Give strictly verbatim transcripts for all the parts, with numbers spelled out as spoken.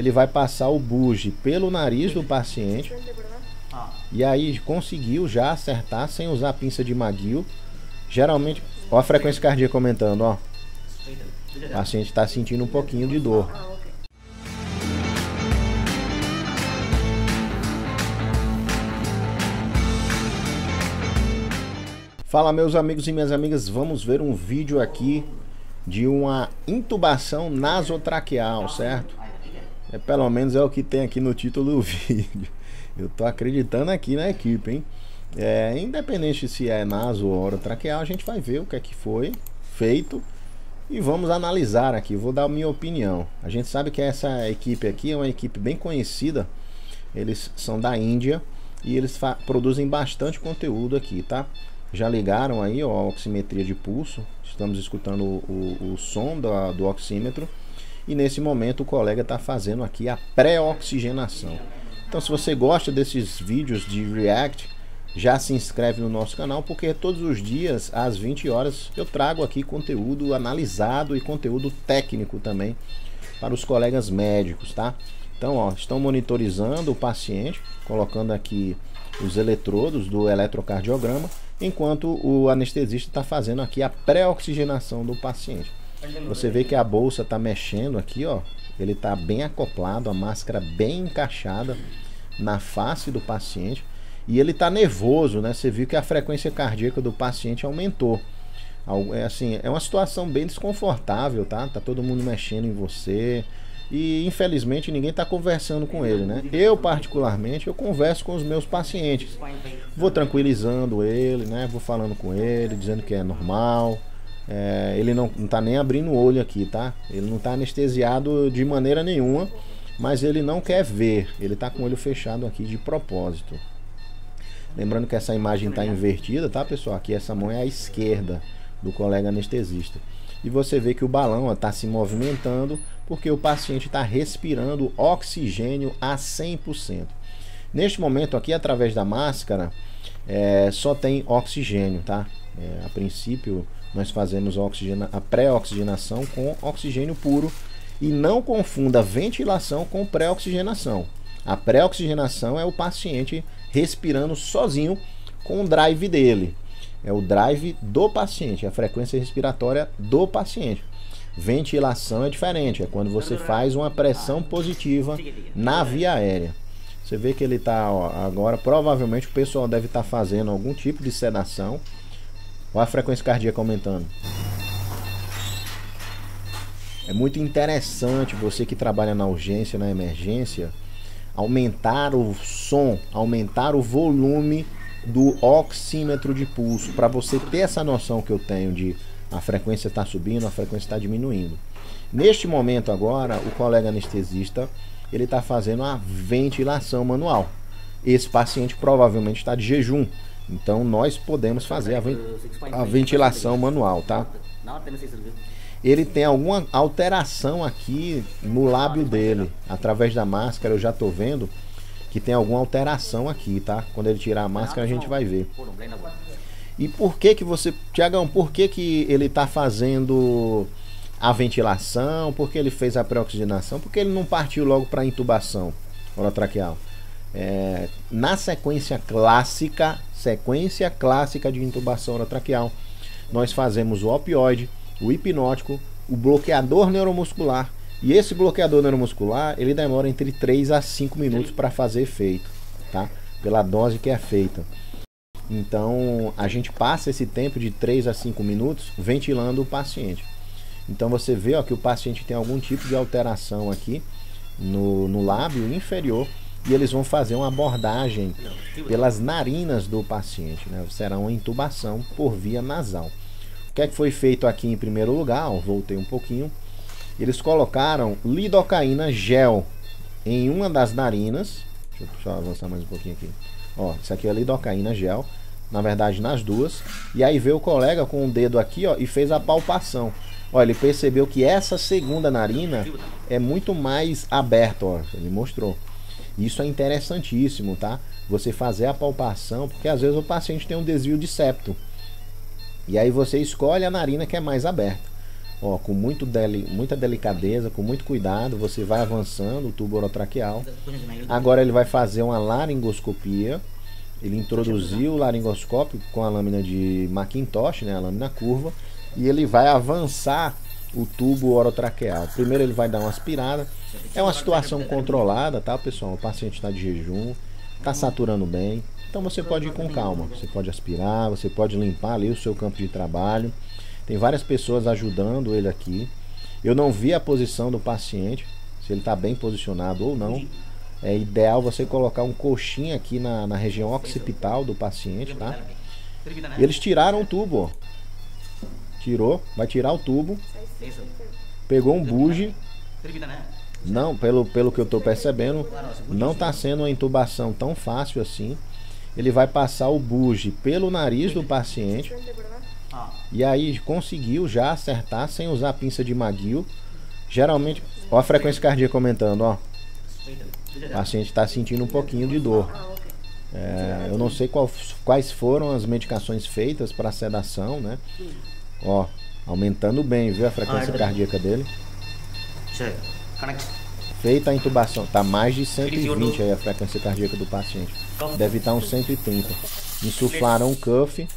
ele vai passar o bougie pelo nariz do paciente. E aí conseguiu já acertar sem usar a pinça de Magill. Geralmente, ó a frequência cardíaca aumentando, ó. O paciente está sentindo um pouquinho de dor. Fala, meus amigos e minhas amigas, vamos ver um vídeo aqui de uma intubação nasotraqueal, certo? É, pelo menos é o que tem aqui no título do vídeo. Eu tô acreditando aqui na equipe, hein? É, independente se é naso ou orotraqueal, a gente vai ver o que é que foi feito e vamos analisar aqui. Vou dar a minha opinião. A gente sabe que essa equipe aqui é uma equipe bem conhecida. Eles são da Índia e eles produzem bastante conteúdo aqui, tá? Já ligaram aí, ó, a oximetria de pulso. Estamos escutando o, o, o som da, do oxímetro. E nesse momento o colega está fazendo aqui a pré-oxigenação. Então, se você gosta desses vídeos de React, já se inscreve no nosso canal, porque todos os dias, às vinte horas, eu trago aqui conteúdo analisado e conteúdo técnico também para os colegas médicos, tá? Então, ó, estão monitorizando o paciente, colocando aqui os eletrodos do eletrocardiograma, enquanto o anestesista está fazendo aqui a pré-oxigenação do paciente. Você vê que a bolsa está mexendo aqui, ó. Ele está bem acoplado, a máscara bem encaixada na face do paciente. E ele está nervoso, né? Você viu que a frequência cardíaca do paciente aumentou. É, assim, é uma situação bem desconfortável, tá? Tá todo mundo mexendo em você. E infelizmente ninguém está conversando com ele, né? Eu particularmente, eu converso com os meus pacientes. Vou tranquilizando ele, né? Vou falando com ele, dizendo que é normal. É, ele não, não tá nem abrindo o olho aqui, tá? Ele não tá anestesiado de maneira nenhuma, mas ele não quer ver. Ele tá com o olho fechado aqui de propósito. Lembrando que essa imagem tá invertida, tá, pessoal? Aqui essa mão é à esquerda do colega anestesista. E você vê que o balão, ó, tá se movimentando porque o paciente tá respirando oxigênio a cem por cento. Neste momento aqui, através da máscara, é, só tem oxigênio, tá? É, a princípio, nós fazemos a pré-oxigenação com oxigênio puro. E não confunda ventilação com pré-oxigenação. A pré-oxigenação é o paciente respirando sozinho com o drive dele. É o drive do paciente, a frequência respiratória do paciente. Ventilação é diferente, é quando você faz uma pressão positiva na via aérea. Você vê que ele está agora, provavelmente o pessoal deve estar tá fazendo algum tipo de sedação. Olha a frequência cardíaca aumentando. É muito interessante você que trabalha na urgência, na emergência, aumentar o som, aumentar o volume do oxímetro de pulso, para você ter essa noção que eu tenho de a frequência está subindo, a frequência está diminuindo. Neste momento agora, o colega anestesista, ele está fazendo a ventilação manual. Esse paciente provavelmente está de jejum. Então nós podemos fazer a, ven a ventilação manual, tá? Ele tem alguma alteração aqui no lábio dele. Através da máscara eu já tô vendo que tem alguma alteração aqui, tá? Quando ele tirar a máscara a gente vai ver. E por que que você... Tiagão, por que que ele tá fazendo a ventilação? Por que ele fez a pré-oxigenação? Por que ele não partiu logo para a intubação orotraqueal? É, na sequência clássica, sequência clássica de intubação orotraqueal, nós fazemos o opioide, o hipnótico, o bloqueador neuromuscular, e esse bloqueador neuromuscular ele demora entre três a cinco minutos para fazer efeito, tá? Pela dose que é feita. Então a gente passa esse tempo de três a cinco minutos ventilando o paciente. Então você vê, ó, que o paciente tem algum tipo de alteração aqui no, no lábio inferior. E eles vão fazer uma abordagem pelas narinas do paciente, né? Será uma intubação por via nasal. O que é que foi feito aqui em primeiro lugar? Ó, voltei um pouquinho. Eles colocaram lidocaína gel em uma das narinas. Deixa eu só avançar mais um pouquinho aqui. Ó, isso aqui é lidocaína gel. Na verdade, nas duas. E aí veio o colega com o dedo aqui, ó, e fez a palpação. Ó, ele percebeu que essa segunda narina é muito mais aberta, ó. Ele mostrou. Isso é interessantíssimo, tá? Você fazer a palpação, porque às vezes o paciente tem um desvio de septo. E aí você escolhe a narina que é mais aberta. Ó, com muito deli muita delicadeza, com muito cuidado, você vai avançando o tubo orotraqueal. Agora ele vai fazer uma laringoscopia. Ele introduziu o laringoscópio com a lâmina de Macintosh, né, a lâmina curva, e ele vai avançar o tubo orotraqueal. Primeiro ele vai dar uma aspirada. É uma situação controlada, tá, pessoal? O paciente está de jejum, está saturando bem, então você pode ir com calma. Você pode aspirar, você pode limpar ali o seu campo de trabalho. Tem várias pessoas ajudando ele aqui. Eu não vi a posição do paciente, se ele está bem posicionado ou não. É ideal você colocar um coxinha aqui na, na região occipital do paciente, tá? Eles tiraram o tubo, ó. Tirou, vai tirar o tubo. Pegou um bougie. Não, pelo, pelo que eu estou percebendo, não está sendo uma intubação tão fácil assim. Ele vai passar o bougie pelo nariz do paciente. E aí conseguiu já acertar sem usar a pinça de Magill. Geralmente, ó, a frequência cardíaca aumentando, ó. O paciente está sentindo um pouquinho de dor. É, eu não sei qual, quais foram as medicações feitas para sedação, né? Ó, aumentando bem, viu, a frequência cardíaca dele. Feita a intubação, tá mais de cento e vinte aí a frequência cardíaca do paciente. Deve estar uns cento e trinta. Insuflaram o cuff.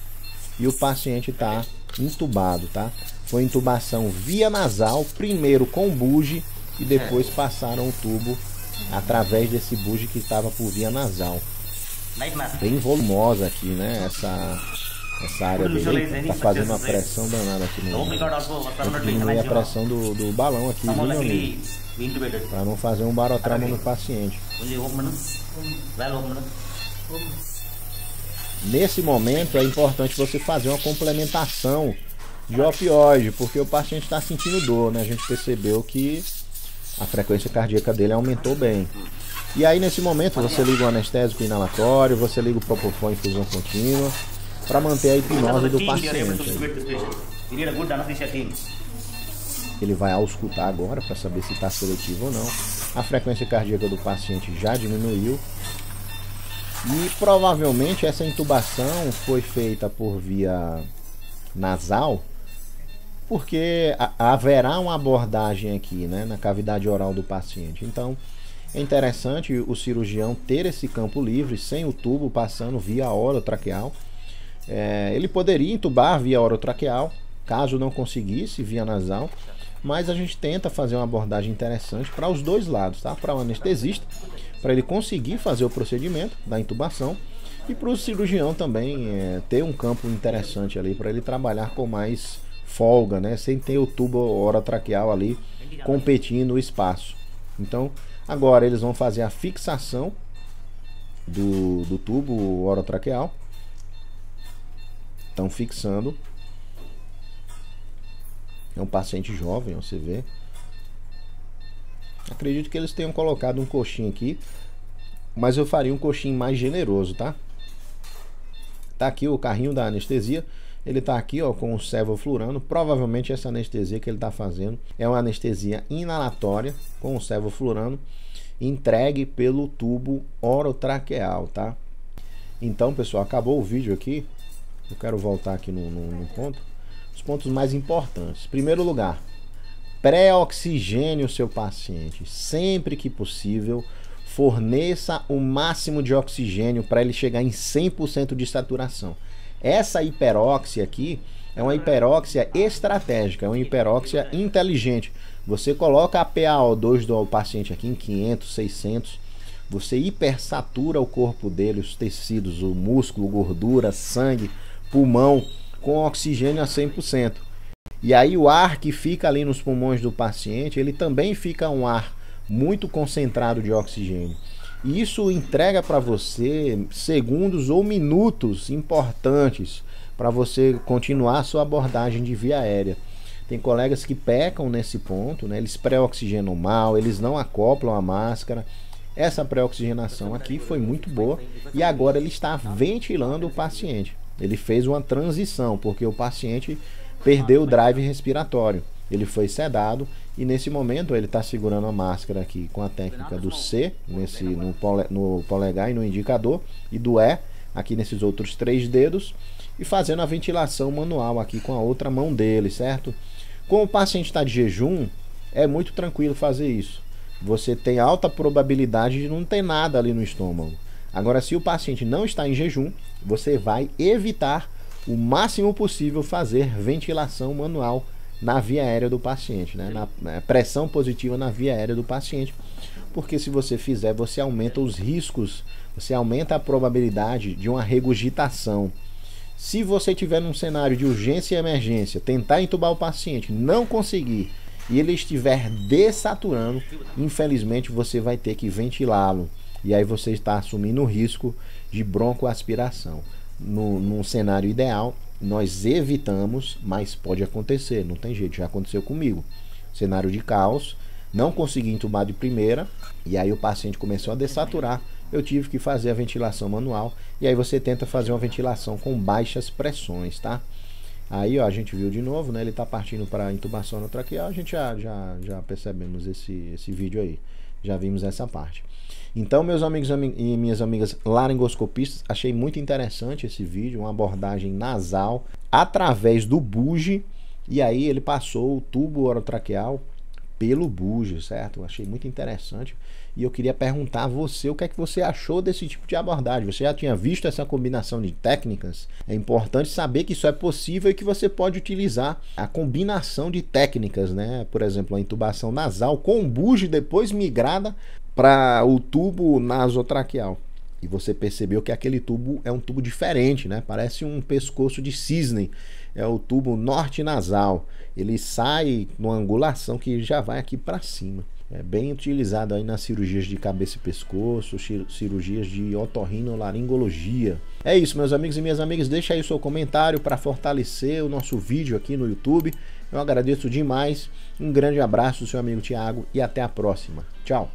E o paciente está entubado, tá? Foi intubação via nasal, primeiro com bougie e depois passaram o tubo através desse bougie que estava por via nasal. Bem volumosa aqui, né? Essa, essa área dele está fazendo uma pressão danada aqui no meio. A pressão do, do balão aqui, viu, meu amigo? Para não fazer um barotrauma no paciente. Nesse momento é importante você fazer uma complementação de opioide, porque o paciente está sentindo dor, né? A gente percebeu que a frequência cardíaca dele aumentou bem. E aí nesse momento você liga o anestésico inalatório, você liga o propofol em infusão contínua para manter a hipnose do paciente. Ele vai auscultar agora para saber se está seletivo ou não. A frequência cardíaca do paciente já diminuiu. E provavelmente essa intubação foi feita por via nasal, porque haverá uma abordagem aqui, né, na cavidade oral do paciente. Então é interessante o cirurgião ter esse campo livre, sem o tubo passando via orotraqueal. É, ele poderia intubar via orotraqueal, caso não conseguisse via nasal, mas a gente tenta fazer uma abordagem interessante para os dois lados, tá? Para o anestesista, para ele conseguir fazer o procedimento da intubação, e para o cirurgião também é, ter um campo interessante ali para ele trabalhar com mais folga, né? Sem ter o tubo orotraqueal ali competindo o espaço. Então agora eles vão fazer a fixação do, do tubo orotraqueal. Estão fixando. É um paciente jovem, você vê. Acredito que eles tenham colocado um coxinho aqui, mas eu faria um coxinho mais generoso, tá? Tá aqui o carrinho da anestesia. Ele tá aqui, ó, com o sevoflurano. Provavelmente essa anestesia que ele tá fazendo é uma anestesia inalatória com o sevoflurano, entregue pelo tubo orotraqueal, tá? Então, pessoal, acabou o vídeo aqui. Eu quero voltar aqui no, no, no ponto. Os pontos mais importantes. Primeiro lugar, pré-oxigênio o seu paciente. Sempre que possível, forneça o máximo de oxigênio para ele chegar em cem por cento de saturação. Essa hiperóxia aqui é uma hiperóxia estratégica, é uma hiperóxia inteligente. Você coloca a P A O dois do paciente aqui em quinhentos, seiscentos, você hipersatura o corpo dele, os tecidos, o músculo, gordura, sangue, pulmão, com oxigênio a cem por cento. E aí o ar que fica ali nos pulmões do paciente, ele também fica um ar muito concentrado de oxigênio. E isso entrega para você segundos ou minutos importantes para você continuar a sua abordagem de via aérea. Tem colegas que pecam nesse ponto, né? Eles pré-oxigenam mal, eles não acoplam a máscara. Essa pré-oxigenação aqui foi muito boa e agora ele está ventilando o paciente. Ele fez uma transição, porque o paciente perdeu o drive respiratório. Ele foi sedado e nesse momento ele está segurando a máscara aqui com a técnica do C nesse, no, pole, no polegar e no indicador, e do E aqui nesses outros três dedos, e fazendo a ventilação manual aqui com a outra mão dele, certo? Como o paciente está de jejum, é muito tranquilo fazer isso. Você tem alta probabilidade de não ter nada ali no estômago. Agora, se o paciente não está em jejum, você vai evitar o máximo possível fazer ventilação manual na via aérea do paciente, né? Na pressão positiva na via aérea do paciente, porque se você fizer, você aumenta os riscos, você aumenta a probabilidade de uma regurgitação. Se você tiver num cenário de urgência e emergência, tentar entubar o paciente, não conseguir, e ele estiver dessaturando, infelizmente você vai ter que ventilá-lo, e aí você está assumindo o risco de broncoaspiração. No, num cenário ideal, nós evitamos, mas pode acontecer, não tem jeito, já aconteceu comigo. Cenário de caos, não consegui entubar de primeira, e aí o paciente começou a dessaturar, eu tive que fazer a ventilação manual, e aí você tenta fazer uma ventilação com baixas pressões, tá? Aí, ó, a gente viu de novo, né, ele tá partindo para intubação orotraqueal, a gente já, já, já percebemos esse, esse vídeo aí, já vimos essa parte. Então, meus amigos e minhas amigas laringoscopistas, achei muito interessante esse vídeo, uma abordagem nasal através do bougie, e aí ele passou o tubo orotraqueal pelo bougie, certo? Achei muito interessante, e eu queria perguntar a você o que é que você achou desse tipo de abordagem. Você já tinha visto essa combinação de técnicas? É importante saber que isso é possível e que você pode utilizar a combinação de técnicas, né? Por exemplo, a intubação nasal com bougie, depois migrada para o tubo nasotraqueal, e você percebeu que aquele tubo é um tubo diferente, né? Parece um pescoço de cisne, é o tubo norte nasal, ele sai numa angulação que já vai aqui para cima, é bem utilizado aí nas cirurgias de cabeça e pescoço, cirurgias de otorrinolaringologia. É isso, meus amigos e minhas amigas, deixa aí o seu comentário para fortalecer o nosso vídeo aqui no YouTube. Eu agradeço demais, um grande abraço, seu amigo Tiago, e até a próxima, tchau!